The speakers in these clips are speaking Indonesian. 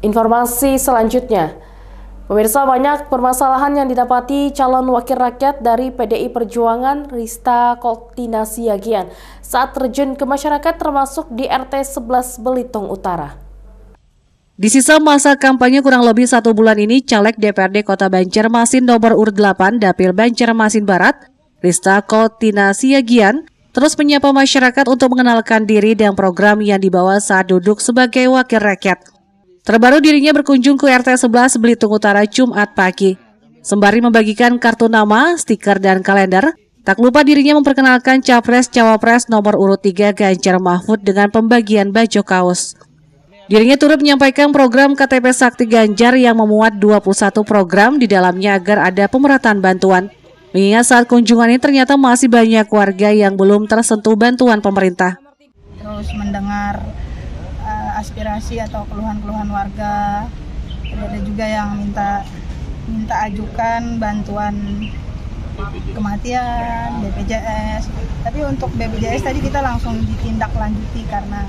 Informasi selanjutnya, pemirsa, banyak permasalahan yang didapati calon wakil rakyat dari PDI Perjuangan Rista Kholdina Siagian saat terjun ke masyarakat, termasuk di RT 11 Belitung Utara. Di sisa masa kampanye kurang lebih 1 bulan ini, caleg DPRD Kota Banjarmasin nomor urut 8 Dapil Banjarmasin Barat, Rista Kholdina Siagian, terus menyapa masyarakat untuk mengenalkan diri dan program yang dibawa saat duduk sebagai wakil rakyat. Terbaru dirinya berkunjung ke RT 11 Belitung Utara Jumat pagi. Sembari membagikan kartu nama, stiker, dan kalender, tak lupa dirinya memperkenalkan Capres-Cawapres nomor urut 3 Ganjar Mahfud dengan pembagian baju kaos. Dirinya turut menyampaikan program KTP Sakti Ganjar yang memuat 21 program di dalamnya agar ada pemerataan bantuan. Mengingat saat kunjungan ini ternyata masih banyak warga yang belum tersentuh bantuan pemerintah. Terus mendengar aspirasi atau keluhan-keluhan warga. Ada juga yang minta ajukan bantuan kematian, BPJS. Tapi untuk BPJS tadi kita langsung ditindaklanjuti karena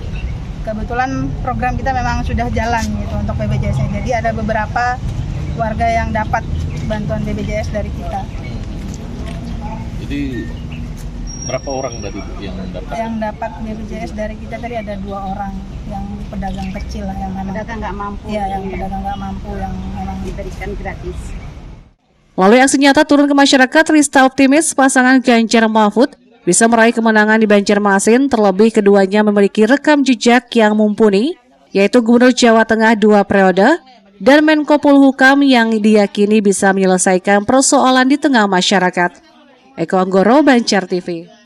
kebetulan program kita memang sudah jalan gitu untuk BPJS. Jadi ada beberapa warga yang dapat bantuan BPJS dari kita. Jadi berapa orang dari yang dapat? Yang dapat BPJS dari kita tadi ada 2 orang, yang pedagang kecil lah, yang pedagang nggak mampu. Iya, yang pedagang nggak mampu yang memang diberikan gratis. Melalui aksi nyata turun ke masyarakat, Rista optimis pasangan Ganjar Mahfud bisa meraih kemenangan di Banjarmasin, terlebih keduanya memiliki rekam jejak yang mumpuni, yaitu Gubernur Jawa Tengah 2 periode dan Menko Polhukam yang diyakini bisa menyelesaikan persoalan di tengah masyarakat. Eko Anggoro, Banjar TV.